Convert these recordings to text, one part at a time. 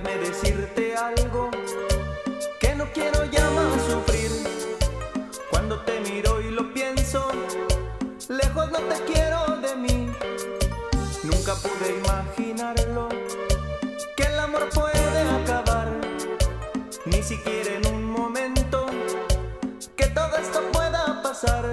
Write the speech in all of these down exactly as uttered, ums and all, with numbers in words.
déjame decirte algo, que no quiero ya más sufrir. Cuando te miro y lo pienso, lejos no te quiero de mí. Nunca pude imaginarlo, que el amor puede acabar, ni siquiera en un momento, que todo esto pueda pasar.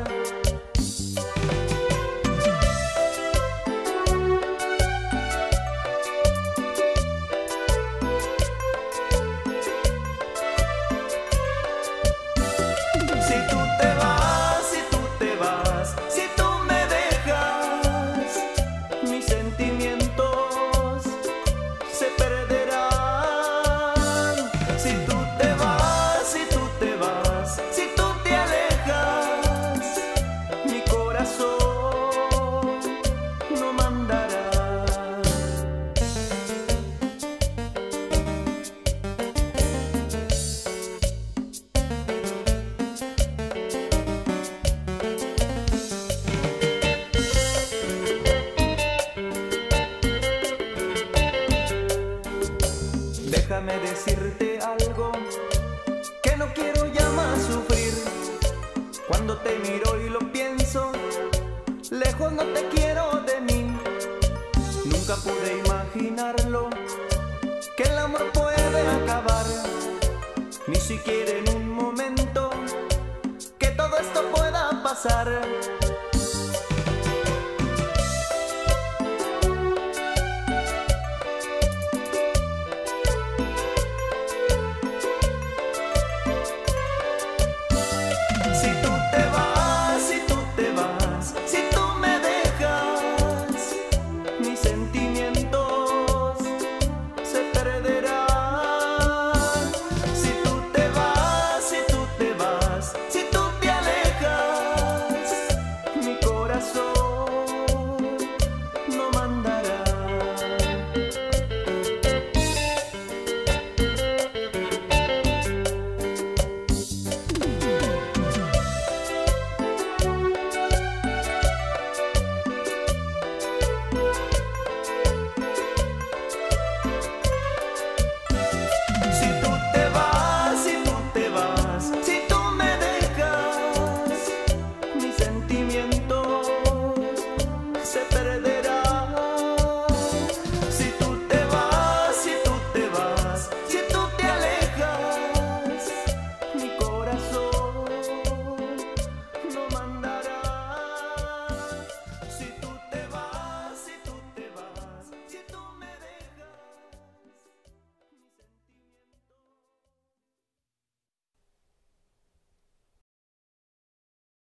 Déjame decirte algo, que no quiero ya más sufrir. Cuando te miro y lo pienso, lejos no te quiero de mí. Nunca pude imaginarlo, que el amor puede acabar, ni siquiera en un momento, que todo esto pueda pasar.